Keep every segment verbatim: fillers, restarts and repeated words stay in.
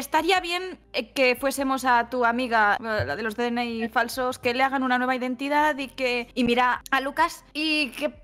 estaría bien que fuésemos a tu amiga, la de los D N I falsos, que le hagan una nueva identidad y que... Y mira a Lucas y que...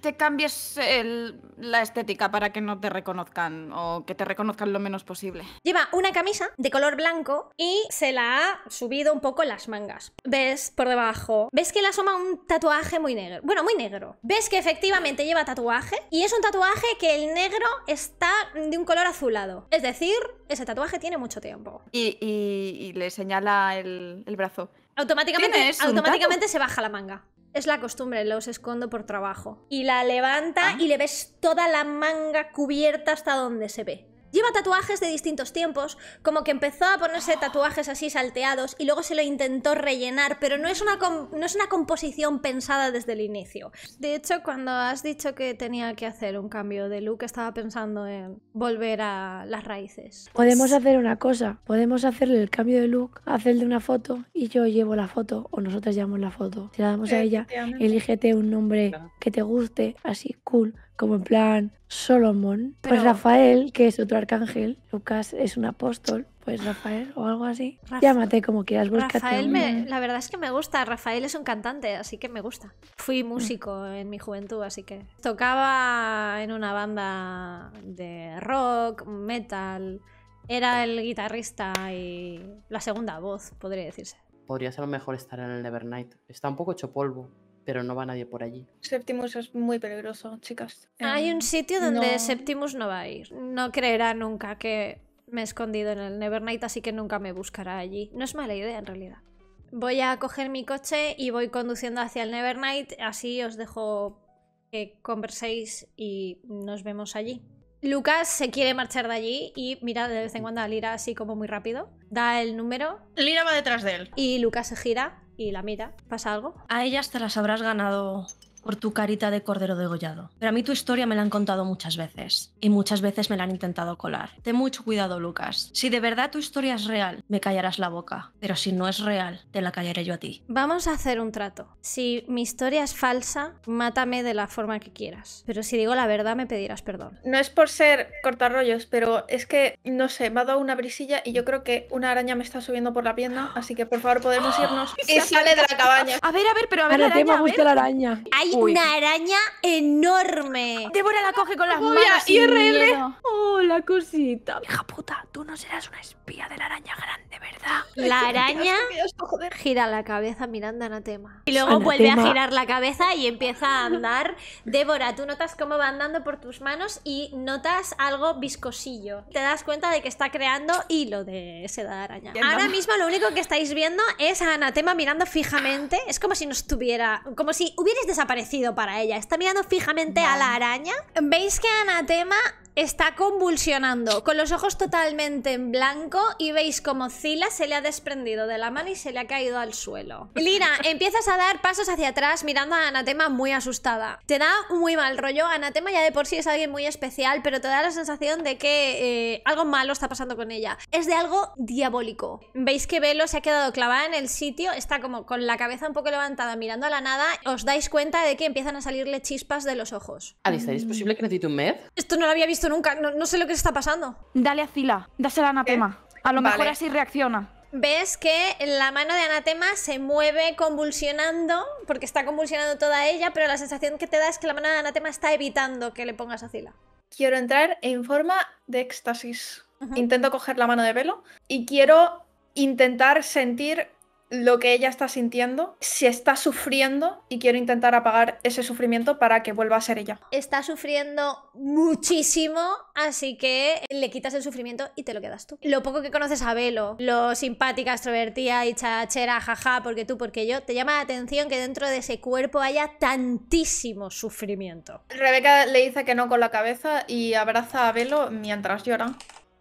Te cambies el, la estética para que no te reconozcan o que te reconozcan lo menos posible. Lleva una camisa de color blanco y se la ha subido un poco las mangas. ¿Ves por debajo? ¿Ves que le asoma un tatuaje muy negro? Bueno, muy negro. ¿Ves que efectivamente lleva tatuaje? Y es un tatuaje que el negro está de un color azulado. Es decir, ese tatuaje tiene mucho tiempo. Y, y, y le señala el, el brazo. Automáticamente, automáticamente se baja la manga. Es la costumbre, los escondo por trabajo. Y la levanta ah. y le ves toda la manga cubierta hasta donde se ve. Lleva tatuajes de distintos tiempos, como que empezó a ponerse tatuajes así salteados y luego se lo intentó rellenar, pero no es una, no es una composición pensada desde el inicio. De hecho, cuando has dicho que tenía que hacer un cambio de look, estaba pensando en volver a las raíces. Podemos hacer una cosa, podemos hacerle el cambio de look, hacerle una foto y yo llevo la foto o nosotras llevamos la foto. Si la damos a ella, elígete un nombre que te guste, así, cool. Como en plan Solomon, pero... pues Rafael, que es otro arcángel, Lucas es un apóstol, pues Rafael o algo así. Rafa... Llámate como quieras, búscate. Rafael, me... la verdad es que me gusta, Rafael es un cantante, así que me gusta. Fui músico en mi juventud, así que tocaba en una banda de rock, metal, era el guitarrista y la segunda voz, podría decirse. Podría ser mejor estar en el Nevernight, está un poco hecho polvo. Pero no va nadie por allí. Septimus es muy peligroso, chicas. Eh, Hay un sitio donde no... Septimus no va a ir. No creerá nunca que me he escondido en el Nevernight, así que nunca me buscará allí. No es mala idea, en realidad. Voy a coger mi coche y voy conduciendo hacia el Nevernight, así os dejo que converséis y nos vemos allí. Lucas se quiere marchar de allí y mira de vez en cuando a Lira así como muy rápido. Da el número. Lira va detrás de él. Y Lucas se gira. Y la mira. ¿Pasa algo? A ellas te las habrás ganado por tu carita de cordero degollado. Pero a mí tu historia me la han contado muchas veces. Y muchas veces me la han intentado colar. Ten mucho cuidado, Lucas. Si de verdad tu historia es real, me callarás la boca. Pero si no es real, te la callaré yo a ti. Vamos a hacer un trato. Si mi historia es falsa, mátame de la forma que quieras. Pero si digo la verdad, me pedirás perdón. No es por ser cortarrollos, pero es que, no sé, me ha dado una brisilla y yo creo que una araña me está subiendo por la pierna. Así que, por favor, podemos irnos. Y sale de la cabaña. A ver, a ver, pero a ver, Anatema, araña, busca a ver. La araña. Ay, Uy. Una araña enorme. Débora la coge con las Voy manos y I R L. Oh, la cosita. Hija puta, tú no serás una espía de la araña grande, ¿verdad? La araña gira la cabeza mirando a Anatema. Y luego Anatema. Vuelve a girar la cabeza y empieza a andar. Débora, tú notas cómo va andando por tus manos y notas algo viscosillo. Te das cuenta de que está creando hilo de seda de araña. Ahora mismo lo único que estáis viendo es a Anatema mirando fijamente. Es como si no estuviera... Como si hubierais desaparecido. Para ella, está mirando fijamente a la araña. Veis que Anatema está convulsionando, con los ojos totalmente en blanco, y veis como Zila se le ha desprendido de la mano y se le ha caído al suelo. Lira, empiezas a dar pasos hacia atrás mirando a Anatema muy asustada. Te da muy mal rollo. Anatema ya de por sí es alguien muy especial, pero te da la sensación de que eh, algo malo está pasando con ella. Es de algo diabólico. Veis que Velo se ha quedado clavada en el sitio, está como con la cabeza un poco levantada mirando a la nada. Os dais cuenta de que empiezan a salirle chispas de los ojos. Alistair, ¿es posible que necesite un med? Esto no lo había visto nunca, no, no sé lo que está pasando. Dale a Zila, dásela a Anatema. ¿Eh? A lo vale. mejor así reacciona. Ves que la mano de Anatema se mueve convulsionando, porque está convulsionando toda ella, pero la sensación que te da es que la mano de Anatema está evitando que le pongas a Zila. Quiero entrar en forma de éxtasis. Uh-huh. Intento coger la mano de Velo y quiero intentar sentir lo que ella está sintiendo, si está sufriendo, y quiero intentar apagar ese sufrimiento para que vuelva a ser ella. Está sufriendo muchísimo, así que le quitas el sufrimiento y te lo quedas tú. Lo poco que conoces a Velo, lo simpática, extrovertida y chachera, jaja, porque tú, porque yo, te llama la atención que dentro de ese cuerpo haya tantísimo sufrimiento. Rebeca le dice que no con la cabeza y abraza a Velo mientras llora.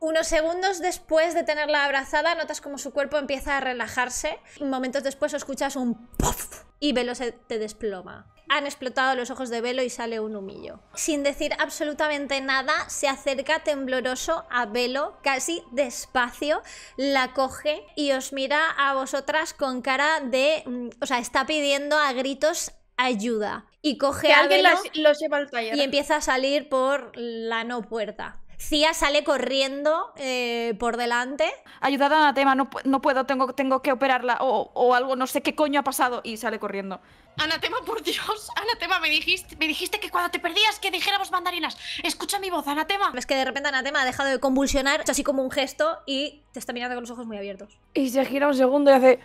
Unos segundos después de tenerla abrazada, notas como su cuerpo empieza a relajarse. Momentos después escuchas un puff y Velo se te desploma. Han explotado los ojos de Velo y sale un humillo. Sin decir absolutamente nada, se acerca tembloroso a Velo, casi despacio, la coge y os mira a vosotras con cara de... O sea, está pidiendo a gritos ayuda. Y coge a Velo y empieza a salir por la no puerta. Cía sale corriendo eh, por delante. Ayudad a Anatema, no, no puedo, tengo, tengo que operarla o, o algo, no sé qué coño ha pasado. Y sale corriendo. Anatema, por Dios, Anatema, me dijiste, me dijiste que cuando te perdías que dijéramos mandarinas. Escucha mi voz, Anatema. Es que de repente Anatema ha dejado de convulsionar, así como un gesto, y te está mirando con los ojos muy abiertos. Y se gira un segundo y hace...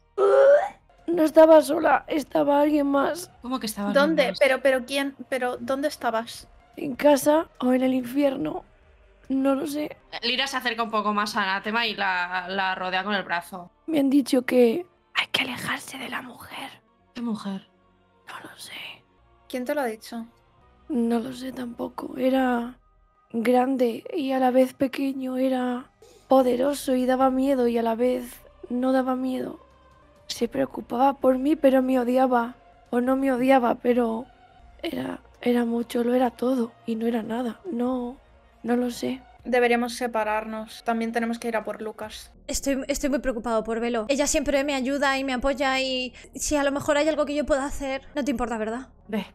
No estaba sola, estaba alguien más. ¿Cómo que estaba alguien ¿Dónde? Más? Pero, pero, ¿quién? Pero, ¿dónde estabas? ¿En casa o en el infierno? No lo sé. Lira se acerca un poco más a Anatema y la, la rodea con el brazo. Me han dicho que hay que alejarse de la mujer. ¿Qué mujer? No lo sé. ¿Quién te lo ha dicho? No lo sé tampoco. Era grande y a la vez pequeño. Era poderoso y daba miedo y a la vez no daba miedo. Se preocupaba por mí, pero me odiaba. O no me odiaba, pero era, era mucho, lo era todo. Y no era nada. No, no lo sé. Deberíamos separarnos. También tenemos que ir a por Lucas. Estoy, estoy muy preocupado por Velo. Ella siempre me ayuda y me apoya y... Si a lo mejor hay algo que yo pueda hacer... No te importa, ¿verdad? Ve,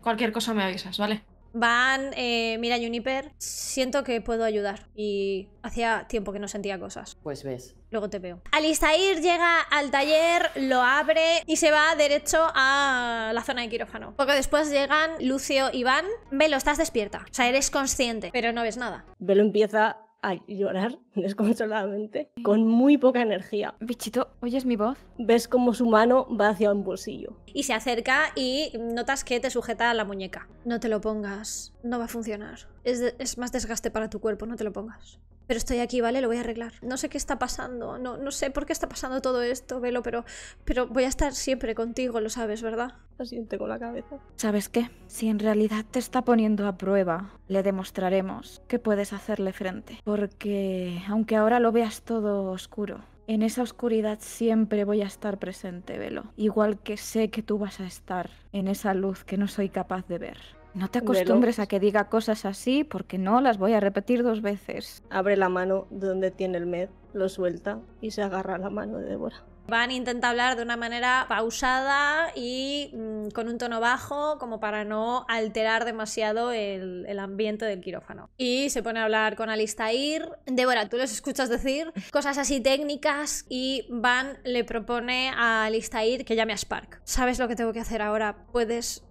cualquier cosa me avisas, ¿vale? Van, eh, mira Juniper, siento que puedo ayudar. Y hacía tiempo que no sentía cosas. Pues ves. Luego te veo. Alistair llega al taller, lo abre y se va derecho a la zona de quirófano. Poco después llegan Lucio y Van. Velo, estás despierta. O sea, eres consciente, pero no ves nada. Velo empieza a llorar desconsoladamente, con muy poca energía. Bichito, ¿oyes mi voz? Ves como su mano va hacia un bolsillo. Y se acerca y notas que te sujeta la muñeca. No te lo pongas, no va a funcionar. Es, de, es más desgaste para tu cuerpo, no te lo pongas. Pero estoy aquí, ¿vale? Lo voy a arreglar. No sé qué está pasando, no, no sé por qué está pasando todo esto, Velo, pero, pero voy a estar siempre contigo, lo sabes, ¿verdad? Lo siente con la cabeza. ¿Sabes qué? Si en realidad te está poniendo a prueba, le demostraremos que puedes hacerle frente. Porque aunque ahora lo veas todo oscuro, en esa oscuridad siempre voy a estar presente, Velo. Igual que sé que tú vas a estar en esa luz que no soy capaz de ver. No te acostumbres Velo. A que diga cosas así, porque no las voy a repetir dos veces. Abre la mano donde tiene el med, lo suelta y se agarra a la mano de Débora. Van intenta hablar de una manera pausada y mmm, con un tono bajo, como para no alterar demasiado el, el ambiente del quirófano. Y se pone a hablar con Alistair. Débora, tú los escuchas decir cosas así técnicas y Van le propone a Alistair que llame a Spark. ¿Sabes lo que tengo que hacer ahora? ¿Puedes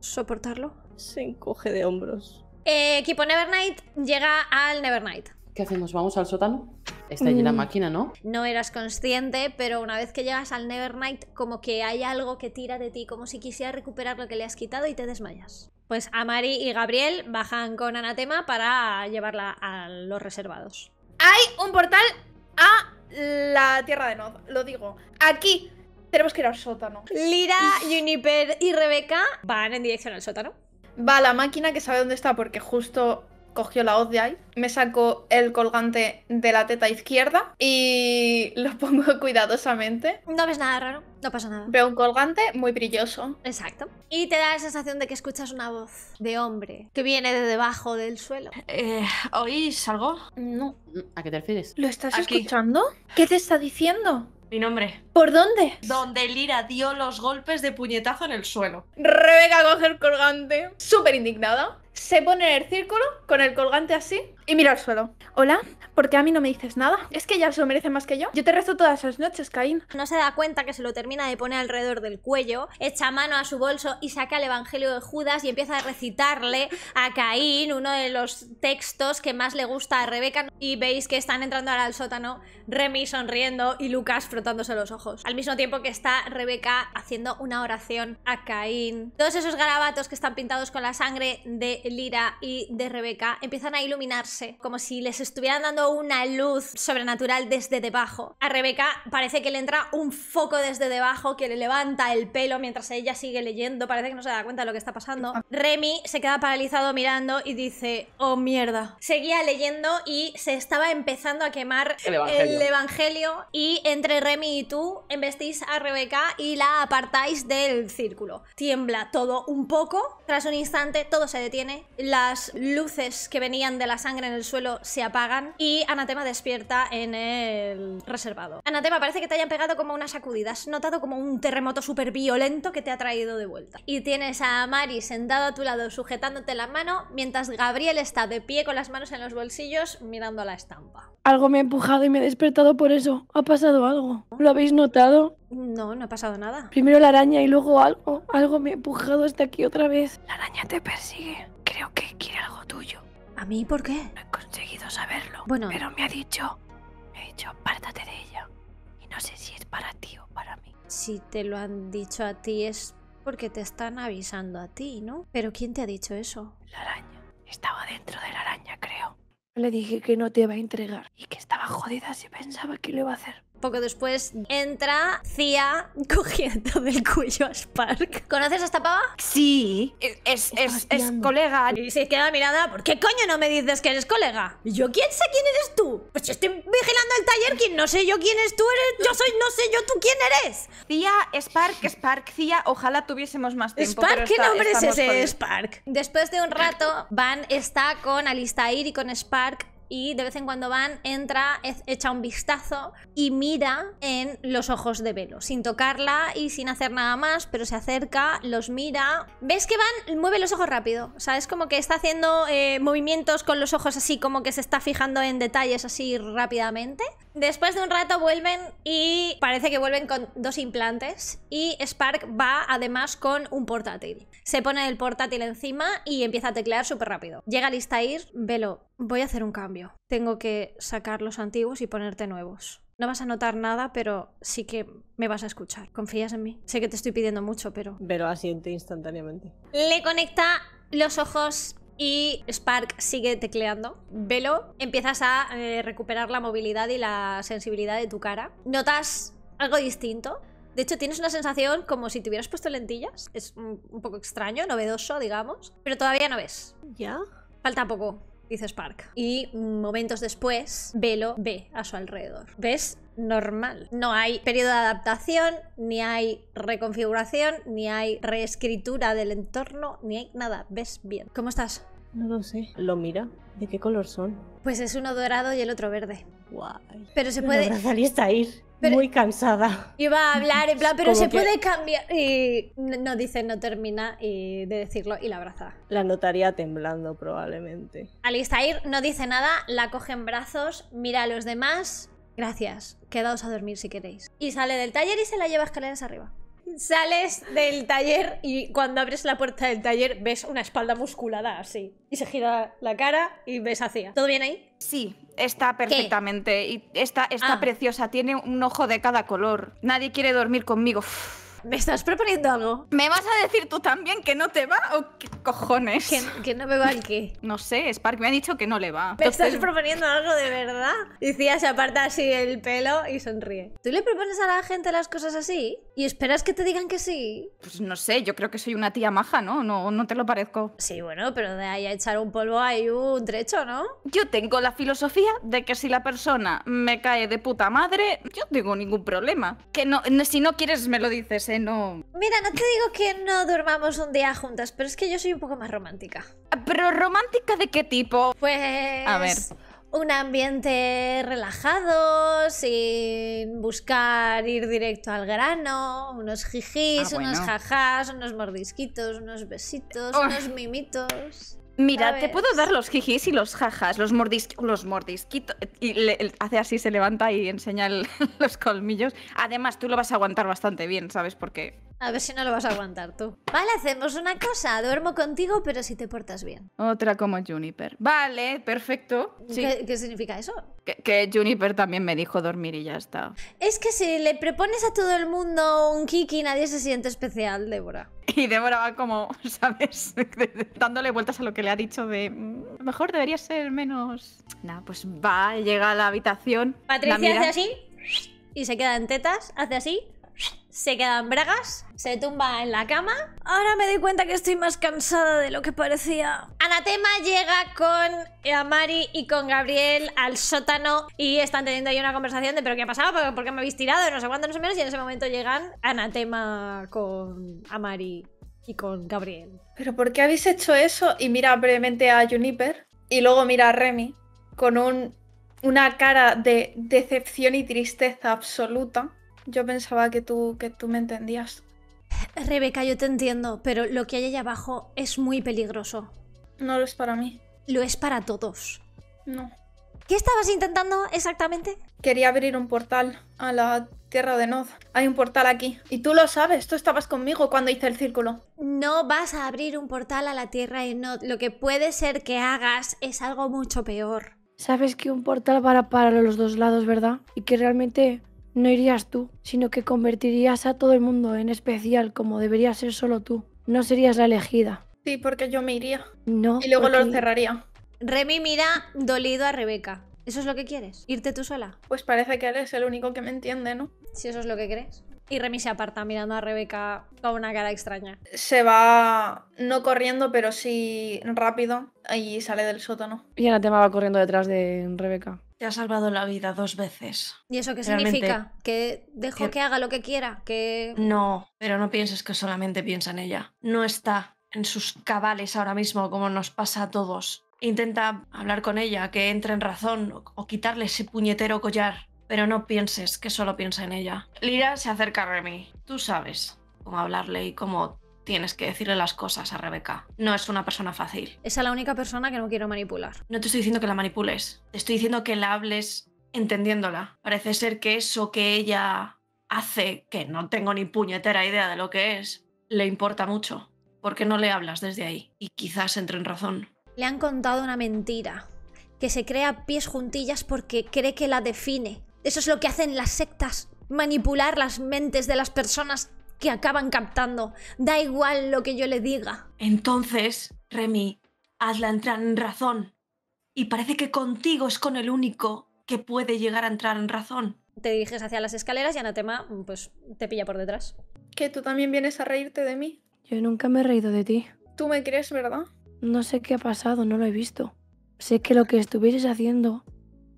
soportarlo? Se encoge de hombros. Eh, equipo Nevernight llega al Nevernight. ¿Qué hacemos? ¿Vamos al sótano? Está allí mm. la máquina, ¿no? No eras consciente, pero una vez que llegas al Nevernight, como que hay algo que tira de ti, como si quisiera recuperar lo que le has quitado y te desmayas. Pues Amari y Gabriel bajan con Anatema para llevarla a los reservados. Hay un portal a la Tierra de Nod, lo digo. Aquí tenemos que ir al sótano. Lira, Juniper y Rebeca van en dirección al sótano. Va a la máquina, que sabe dónde está porque justo cogió la hoz de ahí. Me saco el colgante de la teta izquierda y lo pongo cuidadosamente. No ves nada raro, no pasa nada. Veo un colgante muy brilloso. Exacto. Y te da la sensación de que escuchas una voz de hombre que viene de debajo del suelo. Eh, ¿Oís algo? No. ¿A qué te refieres? ¿Lo estás Aquí. escuchando? ¿Qué te está diciendo? Mi nombre. ¿Por dónde? Donde Lira dio los golpes de puñetazo en el suelo. Rebeca coge el colgante, súper indignada. Se pone en el círculo, con el colgante así, y mira al suelo. Hola, ¿por qué a mí no me dices nada? Es que ya se lo merece más que yo. Yo te rezo todas las noches, Caín. No se da cuenta que se lo termina de poner alrededor del cuello, echa mano a su bolso y saca el Evangelio de Judas y empieza a recitarle a Caín uno de los textos que más le gusta a Rebeca. Y veis que están entrando ahora al sótano, Remy sonriendo y Lucas frotándose los ojos. Al mismo tiempo que está Rebeca haciendo una oración a Caín. Todos esos garabatos que están pintados con la sangre de Lira y de Rebeca empiezan a iluminarse como si les estuvieran dando una luz sobrenatural desde debajo. A Rebeca parece que le entra un foco desde debajo que le levanta el pelo mientras ella sigue leyendo. Parece que no se da cuenta de lo que está pasando. Remy se queda paralizado mirando y dice: oh mierda. Seguía leyendo y se estaba empezando a quemar el evangelio, el evangelio y entre Remy y tú embestís a Rebeca y la apartáis del círculo. Tiembla todo un poco. Tras un instante todo se detiene cae, las luces que venían de la sangre en el suelo se apagan y Anatema despierta en el reservado. Anatema, parece que te hayan pegado como una sacudida. Has notado como un terremoto súper violento que te ha traído de vuelta. Y tienes a Amari sentado a tu lado sujetándote la mano, mientras Gabriel está de pie con las manos en los bolsillos mirando la estampa. Algo me ha empujado y me he despertado por eso. Ha pasado algo. ¿Lo habéis notado? No, no ha pasado nada. Primero la araña y luego algo. Algo me ha empujado hasta aquí otra vez. La araña te persigue. Creo que quiere algo tuyo. ¿A mí por qué? No he conseguido saberlo. Bueno. Pero me ha dicho... Me ha dicho, apártate de ella. Y no sé si es para ti o para mí. Si te lo han dicho a ti es porque te están avisando a ti, ¿no? Pero ¿quién te ha dicho eso? La araña. Estaba dentro de la araña, creo. Le dije que no te iba a entregar y que estaba jodida si pensaba que lo iba a hacer. Poco después entra Cía cogiendo del cuello a Spark. ¿Conoces a esta pava? Sí, es, es, es colega. Y se queda mirada, ¿por qué coño no me dices que eres colega? ¿Yo quién sé quién eres tú? Pues yo estoy vigilando el taller, quien no sé yo quién es tú, eres, yo soy no sé yo tú quién eres. Cía, Spark, Spark, Cía, ojalá tuviésemos más tiempo. Spark, pero ¿qué está, nombre es ese jodidos. Spark? Después de un rato, Van está con Alistair y con Spark. Y de vez en cuando Van entra, echa un vistazo y mira en los ojos de Velo, sin tocarla y sin hacer nada más, pero se acerca, los mira. ¿Ves que Van mueve los ojos rápido? O sea, es como que está haciendo eh, movimientos con los ojos así, como que se está fijando en detalles así rápidamente. Después de un rato vuelven y parece que vuelven con dos implantes y Spark va además con un portátil. Se pone el portátil encima y empieza a teclear súper rápido. Llega Alistair, Velo, voy a hacer un cambio. Tengo que sacar los antiguos y ponerte nuevos. No vas a notar nada, pero sí que me vas a escuchar. ¿Confías en mí? Sé que te estoy pidiendo mucho, pero... Velo asiente instantáneamente. Le conecta los ojos... Y Spark sigue tecleando. Velo, empiezas a eh, recuperar la movilidad y la sensibilidad de tu cara. Notas algo distinto. De hecho, tienes una sensación como si te hubieras puesto lentillas. Es un, un poco extraño, novedoso, digamos. Pero todavía no ves. ¿Ya? Falta poco, dice Spark. Y momentos después, Velo ve a su alrededor. ¿Ves? Normal. No hay periodo de adaptación, ni hay reconfiguración, ni hay reescritura del entorno, ni hay nada. ¿Ves bien? ¿Cómo estás? No lo sé. ¿Lo mira? ¿De qué color son? Pues es uno dorado y el otro verde. Guay. Pero se puede... Alistair, muy cansada. Iba a hablar en plan, pero se que... puede cambiar... Y no dice, no termina y de decirlo y la abraza. La notaría temblando probablemente. Alistair no dice nada, la coge en brazos, mira a los demás... Gracias, quedaos a dormir si queréis. Y sale del taller y se la lleva escaleras arriba. Sales del taller y cuando abres la puerta del taller ves una espalda musculada así. Y se gira la cara y ves hacia. ¿Todo bien ahí? Sí, está perfectamente. ¿Qué? Y está, está ah. preciosa, tiene un ojo de cada color. Nadie quiere dormir conmigo. Uf. ¿Me estás proponiendo algo? ¿Me vas a decir tú también que no te va o qué cojones? ¿Que, que no me va el qué? No sé, Spark me ha dicho que no le va. ¿Me Entonces... estás proponiendo algo de verdad? Y Cía se aparta así el pelo y sonríe. ¿Tú le propones a la gente las cosas así? ¿Y esperas que te digan que sí? Pues no sé, yo creo que soy una tía maja, ¿no? No, no te lo parezco. Sí, bueno, pero de ahí a echar un polvo hay un trecho, ¿no? Yo tengo la filosofía de que si la persona me cae de puta madre, yo no tengo ningún problema. Que no, si no quieres me lo dices. No. Mira, no te digo que no durmamos un día juntas, pero es que yo soy un poco más romántica. ¿Pero romántica de qué tipo? Pues... A ver... Un ambiente relajado, sin buscar ir directo al grano, unos jijís, ah, bueno. unos jajás, unos mordisquitos, unos besitos, oh. unos mimitos... Mira, te puedo dar los jijis y los jajas, los, mordis, los mordisquitos. Y le, hace así, se levanta y enseña el, los colmillos. Además, tú lo vas a aguantar bastante bien, ¿sabes por qué? A ver si no lo vas a aguantar tú. Vale, hacemos una cosa. Duermo contigo, pero si te portas bien. Otra como Juniper. Vale, perfecto. Sí. ¿Qué, ¿Qué significa eso? Que, que Juniper también me dijo dormir y ya está. Es que si le propones a todo el mundo un kiki, nadie se siente especial, Débora. Y Débora va como, ¿sabes? Dándole vueltas a lo que le ha dicho de... A lo mejor debería ser menos... Nada, pues va, llega a la habitación. Patricia la hace así y se queda en tetas, hace así... Se queda en bragas, se tumba en la cama. Ahora me doy cuenta que estoy más cansada de lo que parecía. Anatema llega con Amari y con Gabriel al sótano y están teniendo ahí una conversación de ¿pero qué ha pasado? ¿Por qué me habéis tirado? No sé cuánto, no sé menos. Y en ese momento llegan Anatema con Amari y con Gabriel. ¿Pero por qué habéis hecho eso? Y mira brevemente a Juniper y luego mira a Remy con un, una cara de decepción y tristeza absoluta. Yo pensaba que tú, que tú me entendías. Rebeca, yo te entiendo, pero lo que hay allá abajo es muy peligroso. No lo es para mí. Lo es para todos. No. ¿Qué estabas intentando exactamente? Quería abrir un portal a la tierra de Nod. Hay un portal aquí. Y tú lo sabes, tú estabas conmigo cuando hice el círculo. No vas a abrir un portal a la tierra de Nod. Lo que puede ser que hagas es algo mucho peor. Sabes que un portal va para los dos lados, ¿verdad? Y que realmente no irías tú, sino que convertirías a todo el mundo en especial, como debería ser solo tú. No serías la elegida. Sí, porque yo me iría. No. Y luego porque... lo cerraría. Remy mira dolido a Rebeca. ¿Eso es lo que quieres? ¿Irte tú sola? Pues parece que eres el único que me entiende, ¿no? Si eso es lo que crees. Y Remy se aparta mirando a Rebeca con una cara extraña. Se va, no corriendo, pero sí rápido, y sale del sótano. Y Anatema va corriendo detrás de Rebeca. Te ha salvado la vida dos veces. ¿Y eso qué realmente significa? ¿Que dejo que... que haga lo que quiera? Que... No, pero no pienses que solamente piensa en ella. No está en sus cabales ahora mismo, como nos pasa a todos. Intenta hablar con ella, que entre en razón, o, o quitarle ese puñetero collar. Pero no pienses que solo piensa en ella. Lira se acerca a Remy. Tú sabes cómo hablarle y cómo tienes que decirle las cosas a Rebeca. No es una persona fácil. Esa es la única persona que no quiero manipular. No te estoy diciendo que la manipules. Te estoy diciendo que la hables entendiéndola. Parece ser que eso que ella hace, que no tengo ni puñetera idea de lo que es, le importa mucho. ¿Por qué no le hablas desde ahí? Y quizás entre en razón. Le han contado una mentira, que se crea a pies juntillas porque cree que la define. Eso es lo que hacen las sectas, manipular las mentes de las personas que acaban captando. Da igual lo que yo le diga. Entonces, Remy, hazla entrar en razón. Y parece que contigo es con el único que puede llegar a entrar en razón. Te diriges hacia las escaleras y Anatema pues, te pilla por detrás. ¿Que tú también vienes a reírte de mí? Yo nunca me he reído de ti. ¿Tú me crees, verdad? No sé qué ha pasado, no lo he visto. Sé que lo que estuvieses haciendo,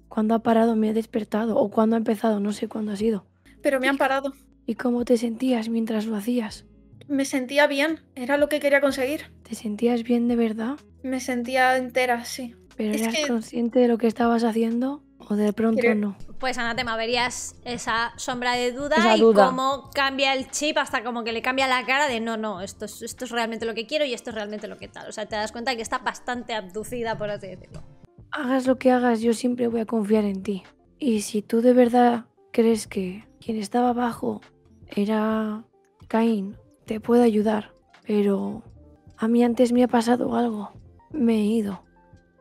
cuando ha parado me he despertado, o cuando ha empezado, no sé cuándo ha sido. Pero me han parado. ¿Y cómo te sentías mientras lo hacías? Me sentía bien, era lo que quería conseguir. ¿Te sentías bien de verdad? Me sentía entera, sí. ¿Pero es eras que... consciente de lo que estabas haciendo o de pronto Creo... no? Pues Anatema, verías esa sombra de duda, esa y duda. Cómo cambia el chip hasta como que le cambia la cara de no, no, esto es, esto es realmente lo que quiero y esto es realmente lo que tal. O sea, te das cuenta que está bastante abducida, por así decirlo. Hagas lo que hagas, yo siempre voy a confiar en ti. Y si tú de verdad crees que quien estaba abajo era Caín, te puedo ayudar. Pero a mí antes me ha pasado algo. Me he ido.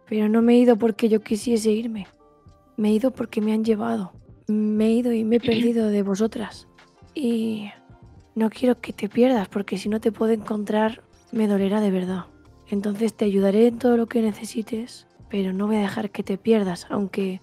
Pero no me he ido porque yo quisiese irme. Me he ido porque me han llevado. Me he ido y me he perdido de vosotras. Y no quiero que te pierdas, porque si no te puedo encontrar, me dolerá de verdad. Entonces te ayudaré en todo lo que necesites, pero no voy a dejar que te pierdas, aunque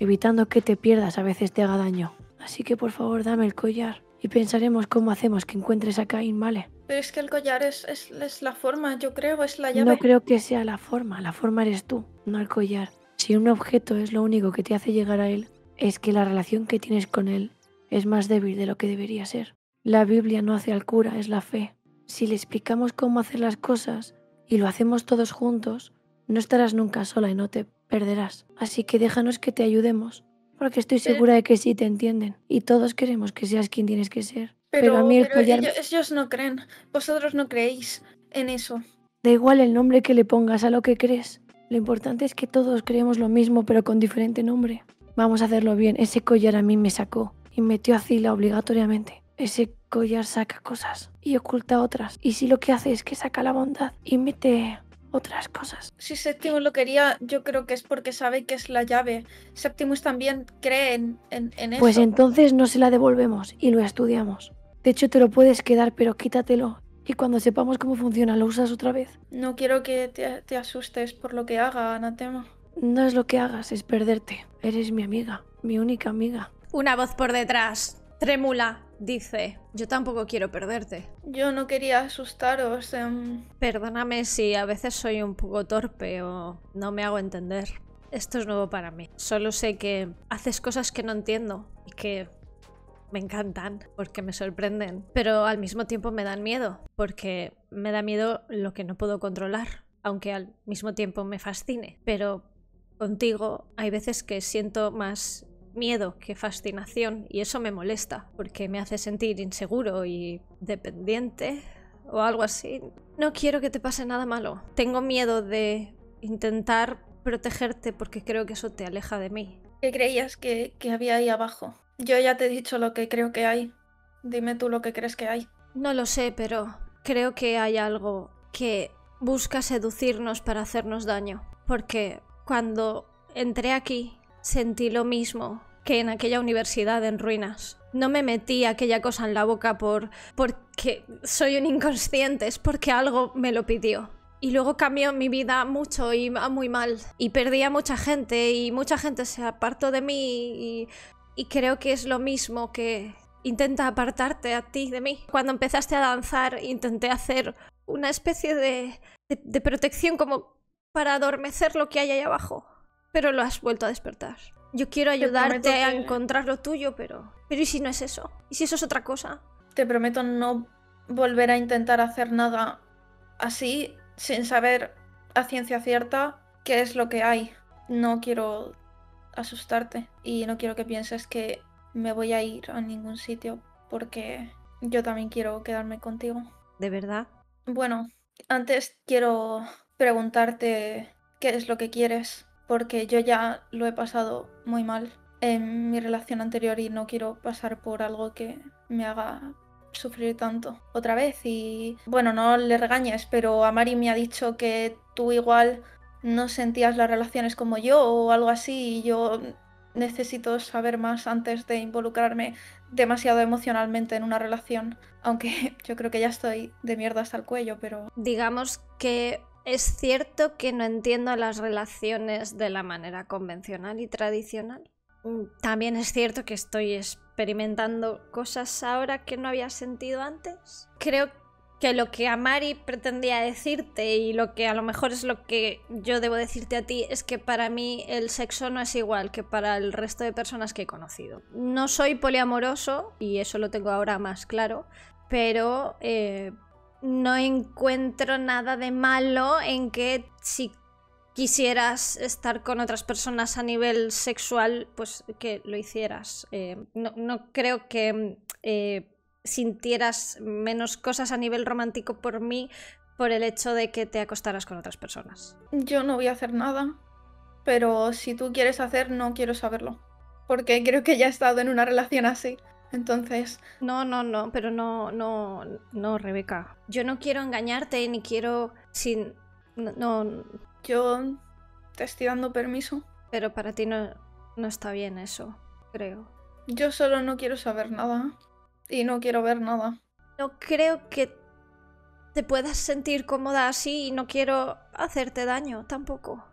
evitando que te pierdas a veces te haga daño. Así que por favor dame el collar y pensaremos cómo hacemos que encuentres a Caín, ¿vale? Pero es que el collar es, es, es la forma, yo creo, es la llave. No creo que sea la forma, la forma eres tú, no el collar. Si un objeto es lo único que te hace llegar a él, es que la relación que tienes con él es más débil de lo que debería ser. La Biblia no hace al cura, es la fe. Si le explicamos cómo hacer las cosas y lo hacemos todos juntos, no estarás nunca sola y no te perderás. Así que déjanos que te ayudemos, porque estoy segura pero... de que sí te entienden. Y todos queremos que seas quien tienes que ser. Pero, pero a mí el pero collar... ellos, ellos no creen, vosotros no creéis en eso. Da igual el nombre que le pongas a lo que crees. Lo importante es que todos creemos lo mismo, pero con diferente nombre. Vamos a hacerlo bien. Ese collar a mí me sacó y metió a Zila obligatoriamente. Ese collar saca cosas y oculta otras. Y si lo que hace es que saca la bondad y mete otras cosas. Si Septimus lo quería, yo creo que es porque sabe que es la llave. Septimus también cree en, en, en eso. Pues entonces no se la devolvemos y lo estudiamos. De hecho, te lo puedes quedar, pero quítatelo. Y cuando sepamos cómo funciona, lo usas otra vez. No quiero que te, te asustes por lo que haga, Anatema. No es lo que hagas, es perderte. Eres mi amiga, mi única amiga. Una voz por detrás, trémula, dice: yo tampoco quiero perderte. Yo no quería asustaros. Em... Perdóname si a veces soy un poco torpe o no me hago entender. Esto es nuevo para mí. Solo sé que haces cosas que no entiendo y que me encantan porque me sorprenden, pero al mismo tiempo me dan miedo, porque me da miedo lo que no puedo controlar, aunque al mismo tiempo me fascine. Pero contigo hay veces que siento más miedo que fascinación y eso me molesta, porque me hace sentir inseguro y dependiente o algo así. No quiero que te pase nada malo. Tengo miedo de intentar protegerte porque creo que eso te aleja de mí. ¿Qué creías que, que había ahí abajo? Yo ya te he dicho lo que creo que hay. Dime tú lo que crees que hay. No lo sé, pero creo que hay algo que busca seducirnos para hacernos daño. Porque cuando entré aquí sentí lo mismo que en aquella universidad en ruinas. No me metí aquella cosa en la boca por porque soy un inconsciente, es porque algo me lo pidió. Y luego cambió mi vida mucho y muy mal. Y perdí a mucha gente y mucha gente se apartó de mí y, y creo que es lo mismo que intenta apartarte a ti de mí. Cuando empezaste a danzar intenté hacer una especie de, de, de protección como para adormecer lo que hay ahí abajo. Pero lo has vuelto a despertar. Yo quiero ayudarte a encontrar lo tuyo, pero... Pero ¿y si no es eso? ¿Y si eso es otra cosa? Te prometo no volver a intentar hacer nada así, sin saber a ciencia cierta qué es lo que hay. No quiero asustarte y no quiero que pienses que me voy a ir a ningún sitio, porque yo también quiero quedarme contigo. ¿De verdad? Bueno, antes quiero preguntarte qué es lo que quieres. Porque yo ya lo he pasado muy mal en mi relación anterior y no quiero pasar por algo que me haga sufrir tanto otra vez. Y bueno, no le regañes, pero Amari me ha dicho que tú igual no sentías las relaciones como yo o algo así, y yo necesito saber más antes de involucrarme demasiado emocionalmente en una relación, aunque yo creo que ya estoy de mierda hasta el cuello, pero... Digamos que... Es cierto que no entiendo las relaciones de la manera convencional y tradicional. También es cierto que estoy experimentando cosas ahora que no había sentido antes. Creo que lo que Amari pretendía decirte y lo que a lo mejor es lo que yo debo decirte a ti es que para mí el sexo no es igual que para el resto de personas que he conocido. No soy poliamoroso y eso lo tengo ahora más claro, pero... Eh, No encuentro nada de malo en que si quisieras estar con otras personas a nivel sexual, pues que lo hicieras. Eh, no, no creo que eh, sintieras menos cosas a nivel romántico por mí por el hecho de que te acostaras con otras personas. Yo no voy a hacer nada, pero si tú quieres hacer, no quiero saberlo. Porque creo que ya he estado en una relación así. Entonces... No, no, no, pero no, no, no, Rebeca. Yo no quiero engañarte ni quiero... sin no, no... Yo te estoy dando permiso. Pero para ti no, no está bien eso, creo. Yo solo no quiero saber nada y no quiero ver nada. No creo que te puedas sentir cómoda así y no quiero hacerte daño tampoco.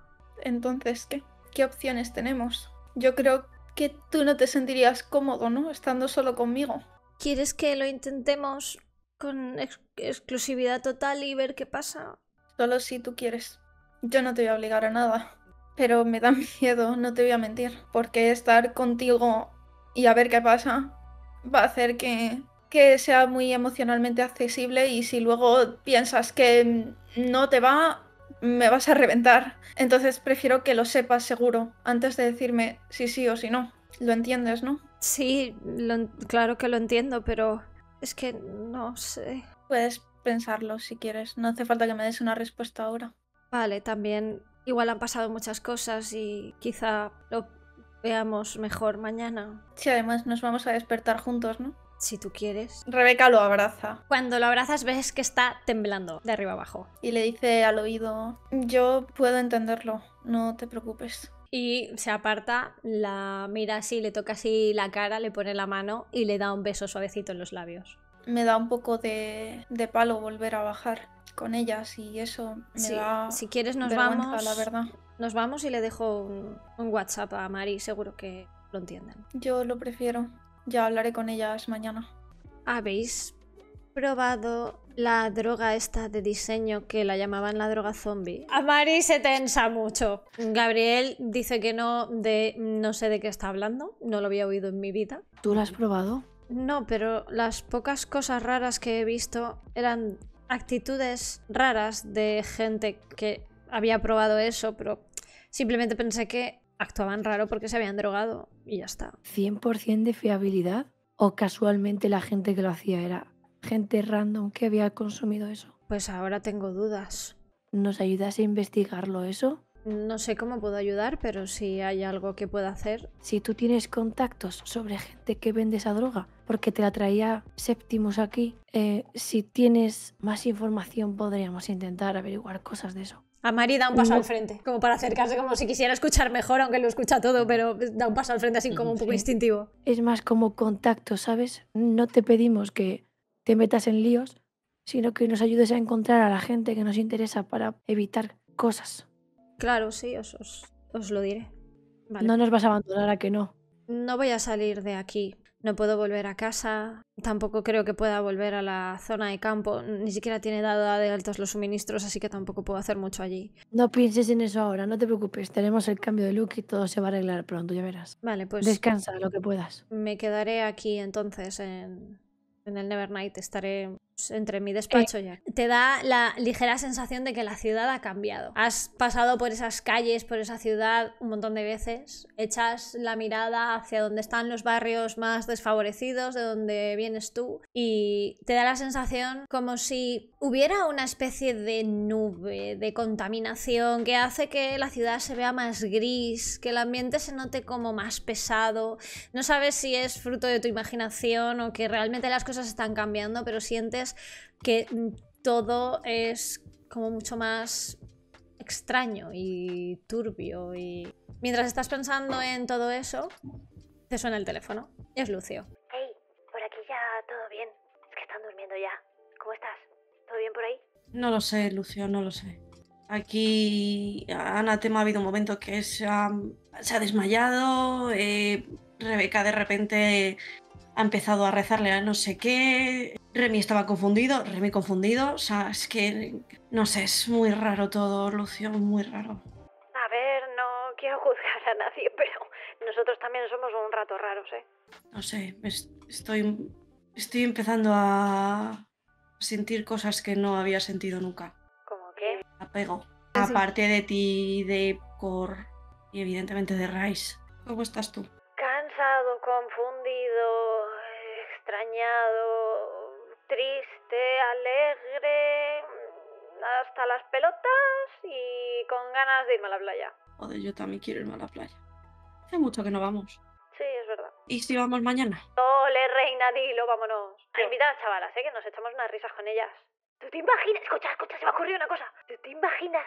Entonces, ¿qué? ¿Qué opciones tenemos? Yo creo que... que tú no te sentirías cómodo, ¿no? Estando solo conmigo. ¿Quieres que lo intentemos con ex- exclusividad total y ver qué pasa? Solo si tú quieres. Yo no te voy a obligar a nada. Pero me da miedo, no te voy a mentir. Porque estar contigo y a ver qué pasa va a hacer que, que sea muy emocionalmente accesible, y si luego piensas que no te va... me vas a reventar. Entonces prefiero que lo sepas seguro antes de decirme si sí o si no. Lo entiendes, ¿no? Sí, lo, claro que lo entiendo, pero es que no sé. Puedes pensarlo si quieres. No hace falta que me des una respuesta ahora. Vale, también igual han pasado muchas cosas y quizá lo veamos mejor mañana. Sí, además nos vamos a despertar juntos, ¿no? Si tú quieres. Rebeca lo abraza. Cuando lo abrazas ves que está temblando de arriba abajo. Y le dice al oído: yo puedo entenderlo, no te preocupes. Y se aparta, la mira así, le toca así la cara, le pone la mano y le da un beso suavecito en los labios. Me da un poco de, de palo volver a bajar con ellas y eso me sí, da si quieres nos vamos, la verdad. Nos vamos y le dejo un, un WhatsApp a Mari, seguro que lo entienden. Yo lo prefiero. Ya hablaré con ellas mañana. ¿Habéis probado la droga esta de diseño que la llamaban la droga zombie? Amari se tensa mucho. Gabriel dice que no, de no sé de qué está hablando. No lo había oído en mi vida. ¿Tú la has probado? No, pero las pocas cosas raras que he visto eran actitudes raras de gente que había probado eso, pero simplemente pensé que actuaban raro porque se habían drogado y ya está. ¿cien por cien de fiabilidad? ¿O casualmente la gente que lo hacía era gente random que había consumido eso? Pues ahora tengo dudas. ¿Nos ayudas a investigarlo eso? No sé cómo puedo ayudar, pero si hay algo que pueda hacer... Si tú tienes contactos sobre gente que vende esa droga, porque te la traía Septimus aquí, eh, si tienes más información podríamos intentar averiguar cosas de eso. Amari da un paso no. al frente, como para acercarse, como si quisiera escuchar mejor, aunque lo escucha todo, pero da un paso al frente así como un poco sí. instintivo. Es más como contacto, ¿sabes? No te pedimos que te metas en líos, sino que nos ayudes a encontrar a la gente que nos interesa para evitar cosas. Claro, sí, os, os, os lo diré. Vale. No nos vas a abandonar, ¿a que no? No voy a salir de aquí. No puedo volver a casa. Tampoco creo que pueda volver a la zona de campo. Ni siquiera tiene dada de altos los suministros, así que tampoco puedo hacer mucho allí. No pienses en eso ahora, no te preocupes. Tenemos el cambio de look y todo se va a arreglar pronto, ya verás. Vale, pues... Descansa lo que puedas. Me quedaré aquí entonces en... En el Nevernight estaré entre mi despacho eh, ya. Te da la ligera sensación de que la ciudad ha cambiado. Has pasado por esas calles, por esa ciudad un montón de veces. Echas la mirada hacia donde están los barrios más desfavorecidos, de donde vienes tú, y te da la sensación como si hubiera una especie de nube, de contaminación, que hace que la ciudad se vea más gris, que el ambiente se note como más pesado. No sabes si es fruto de tu imaginación o que realmente las cosas están cambiando, pero sientes que todo es como mucho más extraño y turbio. Y mientras estás pensando en todo eso, te suena el teléfono. Es Lucio. Hey, por aquí ya todo bien. Es que están durmiendo ya. ¿Cómo estás? ¿Todo bien por ahí? No lo sé, Lucio, no lo sé. Aquí Anatema ha habido un momento que se ha, se ha desmayado. Eh, Rebeca de repente... Ha empezado a rezarle a no sé qué. Remy estaba confundido, Remy confundido. O sea, es que, no sé, es muy raro todo, Lucio, muy raro. A ver, no quiero juzgar a nadie, pero nosotros también somos un rato raros, ¿eh? No sé, es, estoy, estoy empezando a sentir cosas que no había sentido nunca. ¿Cómo qué? Apego. Sí. Aparte de ti, de Cor y evidentemente de Rice. ¿Cómo estás tú? Cansado, confundido, extrañado, triste, alegre, hasta las pelotas y con ganas de irme a la playa. Joder, yo también quiero irme a la playa. Hace mucho que no vamos. Sí, es verdad. ¿Y si vamos mañana? ¡Ole, reina, dilo, vámonos! Sí. Invita a las chavalas, ¿eh? Que nos echamos unas risas con ellas. ¿Tú te imaginas? Escucha, escucha, se me ha ocurrido una cosa. ¿Tú te imaginas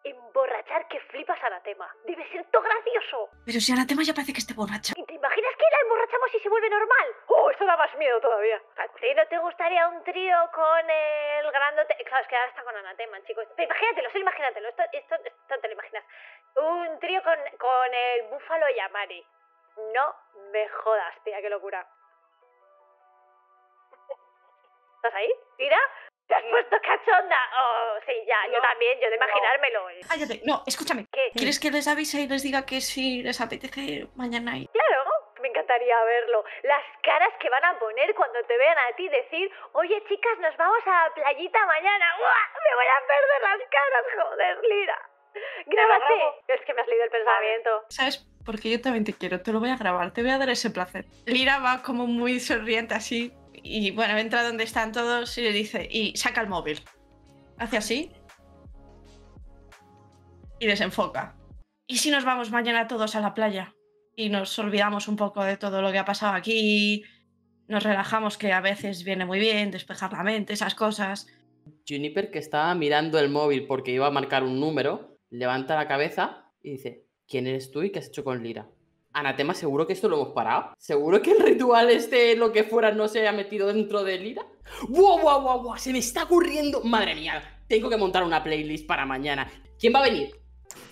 emborrachar que flipas a Anatema? Debe ser todo gracioso. Pero si Anatema ya parece que esté borracha. ¿Te imaginas que la emborrachamos y se vuelve normal? ¡Oh, eso da más miedo todavía! ¿A ti no te gustaría un trío con el grandote? Claro, es que ahora está con Anatema, chicos. Pero imagínatelo, sí, imagínatelo. Esto, esto, esto te lo imaginas. Un trío con, con el búfalo y Amari. No me jodas, tía, qué locura. ¿Estás ahí? ¿Lira? ¡Te has puesto cachonda! Oh, sí, ya, no, yo también, yo de imaginármelo. No. Cállate, no, escúchame. ¿Qué? ¿Quieres que les avise y les diga que si les apetece mañana ir? Claro, me encantaría verlo. Las caras que van a poner cuando te vean a ti decir, oye, chicas, nos vamos a la playita mañana. ¡Uah! Me voy a perder las caras, joder, Lira. Grábate. Es que me has leído el pensamiento. ¿Sabes? Porque yo también te quiero, te lo voy a grabar, te voy a dar ese placer. Lira va como muy sonriente así. Y bueno, entra donde están todos y le dice, y saca el móvil. Hace así. Y desenfoca. ¿Y si nos vamos mañana todos a la playa? Y nos olvidamos un poco de todo lo que ha pasado aquí. Nos relajamos, que a veces viene muy bien despejar la mente, esas cosas. Juniper, que estaba mirando el móvil porque iba a marcar un número, levanta la cabeza y dice, ¿quién eres tú y qué has hecho con Lira? Anatema, ¿seguro que esto lo hemos parado? ¿Seguro que el ritual este, lo que fuera, no se haya metido dentro de Lira? ¡Wow, wow, wow, wow! ¡Se me está ocurriendo! ¡Madre mía! Tengo que montar una playlist para mañana. ¿Quién va a venir?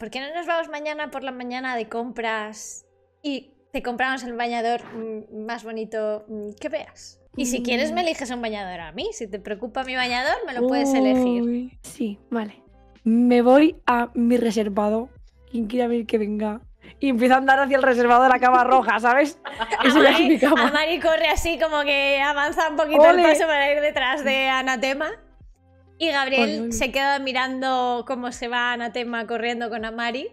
¿Por qué no nos vamos mañana por la mañana de compras y te compramos el bañador más bonito que veas? Y si quieres me eliges un bañador a mí. Si te preocupa mi bañador, me lo puedes elegir. Sí, vale. Me voy a mi reservado. Quien quiera venir que venga. y empieza a andar hacia el reservado de la cama roja, ¿sabes? Eso ya es mi cama. Amari corre así como que avanza un poquito ¡Ole! El paso para ir detrás de Anatema. Y Gabriel ¡Ole! Se queda mirando cómo se va Anatema corriendo con Amari.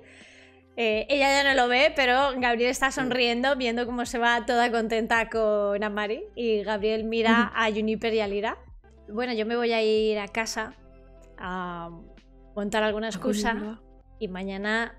Eh, ella ya no lo ve, pero Gabriel está sonriendo, viendo cómo se va toda contenta con Amari. Y Gabriel mira a Juniper y a Lira. Bueno, yo me voy a ir a casa a montar alguna excusa. Y mañana,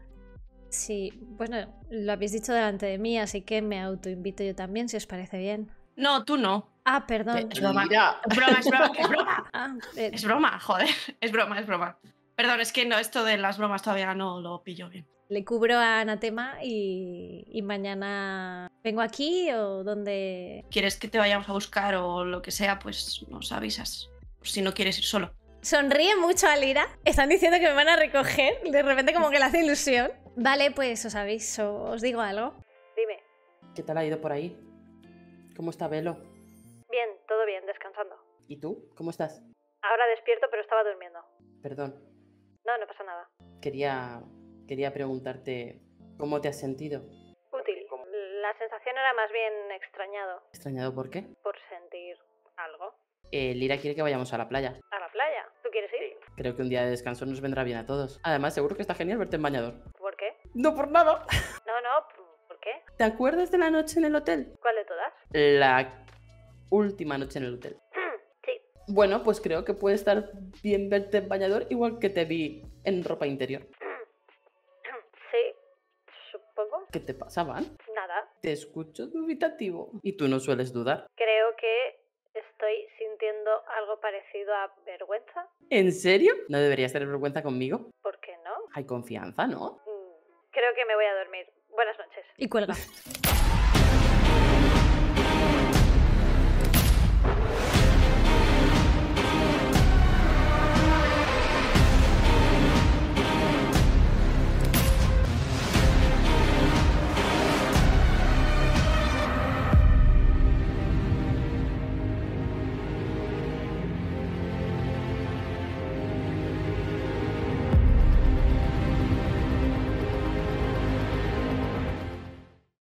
si... Bueno, lo habéis dicho delante de mí, así que me autoinvito yo también, si os parece bien. No, tú no. Ah, perdón. Es broma, es broma, es broma. Es broma, ah, eh. es broma joder. Es broma, es broma. Perdón, es que no, esto de las bromas todavía no lo pillo bien. Le cubro a Anatema y, y mañana vengo aquí o donde... ¿Quieres que te vayamos a buscar o lo que sea? Pues nos avisas, si no quieres ir solo. Sonríe mucho a Lira. Están diciendo que me van a recoger. De repente como que le hace ilusión. Vale, pues os aviso, os digo algo. Dime. ¿Qué tal ha ido por ahí? ¿Cómo está Velo? Bien, todo bien, descansando. ¿Y tú? ¿Cómo estás? Ahora despierto, pero estaba durmiendo. Perdón. No, no pasa nada. Quería... Quería preguntarte cómo te has sentido. Útil. La sensación era más bien extrañado. ¿Extrañado por qué? Por sentir algo. Eh, Lira quiere que vayamos a la playa. ¿A la playa? ¿Tú quieres ir? Creo que un día de descanso nos vendrá bien a todos. Además, seguro que está genial verte en bañador. ¿Por qué? No por nada. No, no, ¿por qué? ¿Te acuerdas de la noche en el hotel? ¿Cuál de todas? La última noche en el hotel. Sí. Bueno, pues creo que puede estar bien verte en bañador, igual que te vi en ropa interior. ¿Qué te pasaban? Nada. Te escucho dubitativo. ¿Y tú no sueles dudar? Creo que estoy sintiendo algo parecido a vergüenza. ¿En serio? ¿No deberías tener vergüenza conmigo? ¿Por qué no? Hay confianza, ¿no? Creo que me voy a dormir. Buenas noches. Y cuelga.